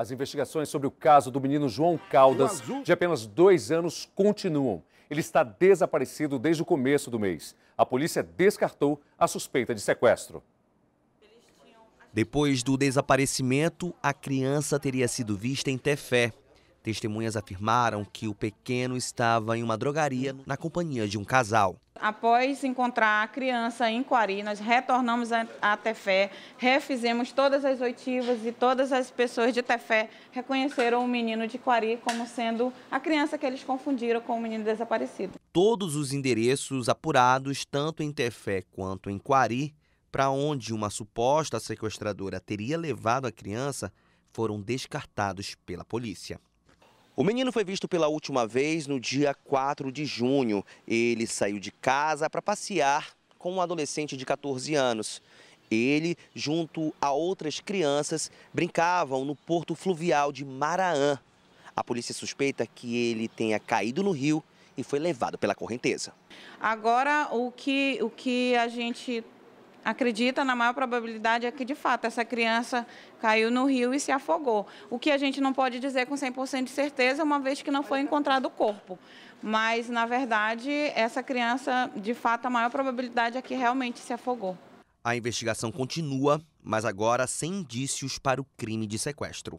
As investigações sobre o caso do menino João Caldas, de apenas 2 anos, continuam. Ele está desaparecido desde o começo do mês. A polícia descartou a suspeita de sequestro. Depois do desaparecimento, a criança teria sido vista em Tefé. Testemunhas afirmaram que o pequeno estava em uma drogaria na companhia de um casal. Após encontrar a criança em Quari, nós retornamos a Tefé, refizemos todas as oitivas e todas as pessoas de Tefé reconheceram o menino de Quari como sendo a criança que eles confundiram com o menino desaparecido. Todos os endereços apurados, tanto em Tefé quanto em Quari, para onde uma suposta sequestradora teria levado a criança, foram descartados pela polícia. O menino foi visto pela última vez no dia 4 de junho. Ele saiu de casa para passear com um adolescente de 14 anos. Ele, junto a outras crianças, brincavam no porto fluvial de Maraã. A polícia suspeita que ele tenha caído no rio e foi levado pela correnteza. Agora, o que a gente acredita na maior probabilidade é que, de fato, essa criança caiu no rio e se afogou. O que a gente não pode dizer com 100% de certeza, uma vez que não foi encontrado o corpo. Mas, na verdade, essa criança, de fato, a maior probabilidade é que realmente se afogou. A investigação continua, mas agora sem indícios para o crime de sequestro.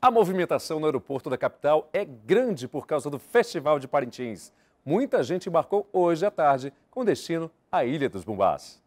A movimentação no aeroporto da capital é grande por causa do Festival de Parintins. Muita gente embarcou hoje à tarde com destino à Ilha dos Bumbás.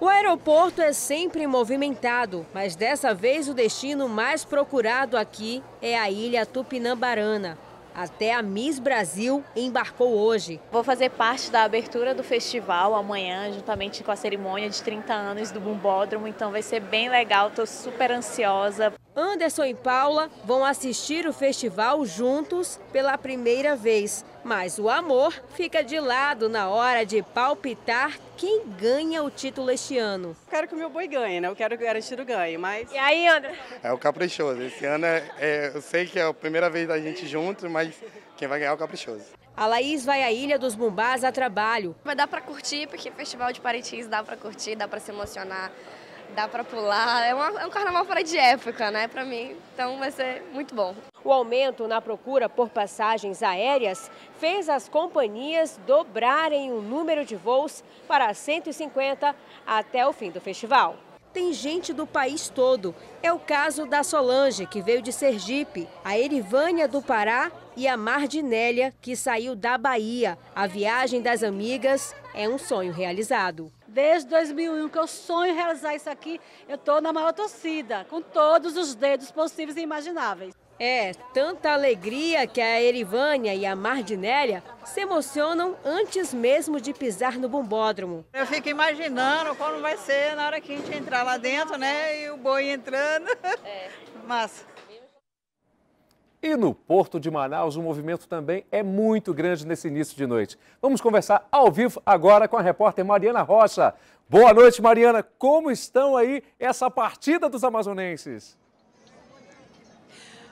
O aeroporto é sempre movimentado, mas dessa vez o destino mais procurado aqui é a Ilha Tupinambarana. Até a Miss Brasil embarcou hoje. Vou fazer parte da abertura do festival amanhã, juntamente com a cerimônia de 30 anos do Bumbódromo, então vai ser bem legal, estou super ansiosa. Anderson e Paula vão assistir o festival juntos pela primeira vez, mas o amor fica de lado na hora de palpitar quem ganha o título este ano. Quero que o meu boi ganhe, né? Eu quero que o Garantido ganhe, mas... E aí, André? É o Caprichoso. Esse ano eu sei que é a primeira vez da gente junto, mas quem vai ganhar é o Caprichoso. A Laís vai à Ilha dos Bumbás a trabalho. Mas dá pra curtir, porque Festival de Parintins dá pra curtir, dá pra se emocionar. Dá para pular, é um carnaval fora de época, né, para mim, então vai ser muito bom. O aumento na procura por passagens aéreas fez as companhias dobrarem o número de voos para 150 até o fim do festival. Tem gente do país todo, é o caso da Solange, que veio de Sergipe, a Erivânia do Pará e a Mardinélia, que saiu da Bahia. A viagem das amigas é um sonho realizado. Desde 2001 que eu sonho realizar isso aqui, eu estou na maior torcida, com todos os dedos possíveis e imagináveis. É, tanta alegria que a Erivânia e a Mardinélia se emocionam antes mesmo de pisar no Bumbódromo. Eu fico imaginando como vai ser na hora que a gente entrar lá dentro, né, e o boi entrando, massa. E no Porto de Manaus, o movimento também é muito grande nesse início de noite. Vamos conversar ao vivo agora com a repórter Mariana Rocha. Boa noite, Mariana. Como estão aí essa partida dos amazonenses?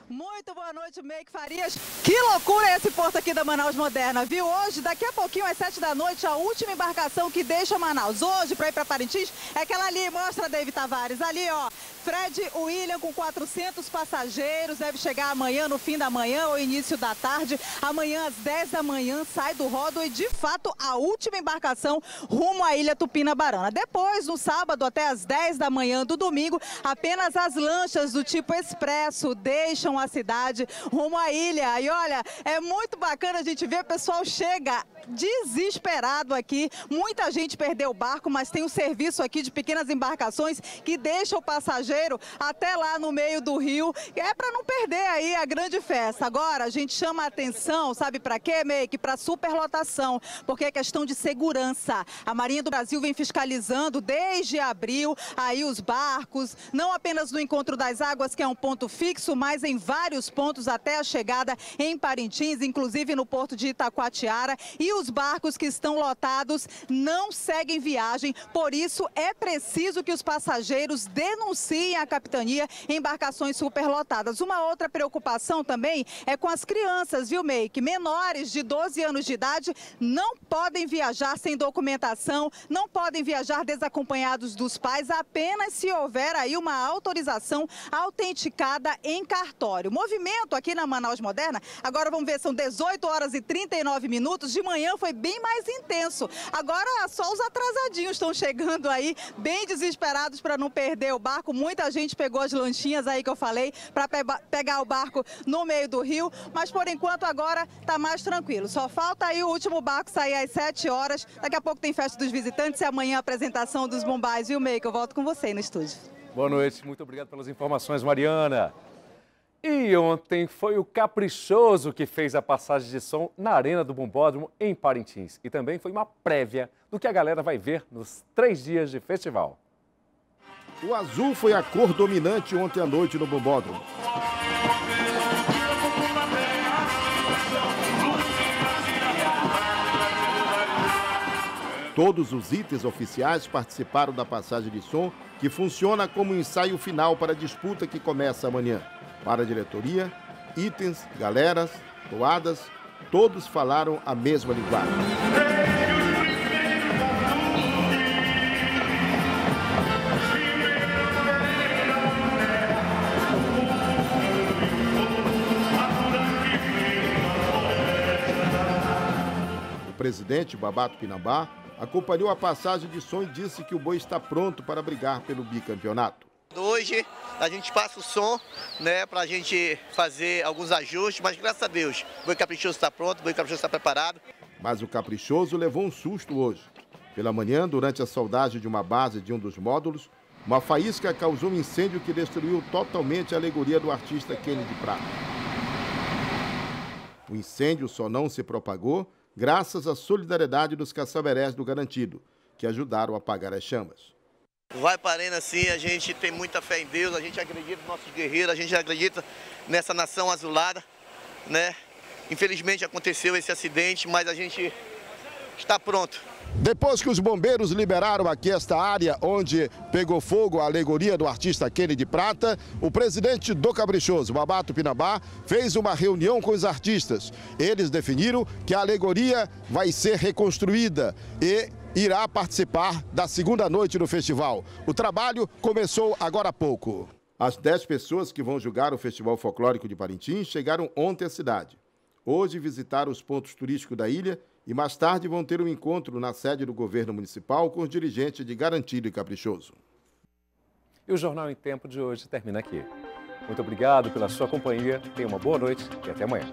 Muito boa noite, Meiko Farias. Que loucura é esse porto aqui da Manaus Moderna, viu? Hoje, daqui a pouquinho, às 7 da noite, a última embarcação que deixa Manaus hoje para ir para Parintins é aquela ali, mostra David Tavares. Ali, ó, Fred William com 400 passageiros, deve chegar amanhã, no fim da manhã ou início da tarde. Amanhã, às 10 da manhã, sai do rótulo e, de fato, a última embarcação rumo à Ilha Tupinambarana. Depois, no sábado, até às 10 da manhã do domingo, apenas as lanchas do tipo expresso deixam a cidade rumo à ilha. E olha, é muito bacana a gente ver, o pessoal chega desesperado aqui, muita gente perdeu o barco, mas tem um serviço aqui de pequenas embarcações que deixa o passageiro até lá no meio do rio, é para não perder aí a grande festa. Agora, a gente chama a atenção, sabe para quê, Meiko? Para superlotação, porque é questão de segurança. A Marinha do Brasil vem fiscalizando desde abril aí os barcos, não apenas no Encontro das Águas, que é um ponto fixo, mas em vários pontos até a chegada em Parintins, inclusive no porto de Itacoatiara, e e os barcos que estão lotados não seguem viagem. Por isso, é preciso que os passageiros denunciem à capitania embarcações superlotadas. Uma outra preocupação também é com as crianças, viu, Meiko? Menores de 12 anos de idade não podem viajar sem documentação, não podem viajar desacompanhados dos pais, apenas se houver aí uma autorização autenticada em cartório. Movimento aqui na Manaus Moderna, agora vamos ver, são 18h39. De manhã foi bem mais intenso. Agora só os atrasadinhos estão chegando aí, bem desesperados para não perder o barco. Muita gente pegou as lanchinhas aí que eu falei para pegar o barco no meio do rio, mas por enquanto agora tá mais tranquilo. Só falta aí o último barco sair às 7 horas. Daqui a pouco tem festa dos visitantes e amanhã a apresentação dos Bumbás. Viu, Meiko? Eu volto com você aí no estúdio. Boa noite, muito obrigado pelas informações, Mariana. E ontem foi o Caprichoso que fez a passagem de som na Arena do Bumbódromo, em Parintins. E também foi uma prévia do que a galera vai ver nos 3 dias de festival. O azul foi a cor dominante ontem à noite no Bumbódromo. Todos os itens oficiais participaram da passagem de som, que funciona como ensaio final para a disputa que começa amanhã. Para a diretoria, itens, galeras, toadas, todos falaram a mesma linguagem. O presidente, Babato Pinabá, acompanhou a passagem de som e disse que o boi está pronto para brigar pelo bicampeonato. Hoje a gente passa o som, né, para a gente fazer alguns ajustes, mas graças a Deus o Boi Caprichoso está pronto, o Boi Caprichoso está preparado. Mas o Caprichoso levou um susto hoje. Pela manhã, durante a soldagem de uma base de um dos módulos, uma faísca causou um incêndio que destruiu totalmente a alegoria do artista Kennedy Prata. O incêndio só não se propagou graças à solidariedade dos caçaverés do Garantido, que ajudaram a apagar as chamas. Vai para a arena sim, a gente tem muita fé em Deus, a gente acredita nos nossos guerreiros, a gente acredita nessa nação azulada, né? Infelizmente aconteceu esse acidente, mas a gente está pronto. Depois que os bombeiros liberaram aqui esta área onde pegou fogo a alegoria do artista Kennedy Prata, o presidente do Caprichoso, Babá Tupinambá, fez uma reunião com os artistas. Eles definiram que a alegoria vai ser reconstruída e irá participar da segunda noite do festival. O trabalho começou agora há pouco. As 10 pessoas que vão julgar o Festival Folclórico de Parintins chegaram ontem à cidade. Hoje visitaram os pontos turísticos da ilha e mais tarde vão ter um encontro na sede do governo municipal com os dirigentes de Garantido e Caprichoso. E o Jornal em Tempo de hoje termina aqui. Muito obrigado pela sua companhia, tenha uma boa noite e até amanhã.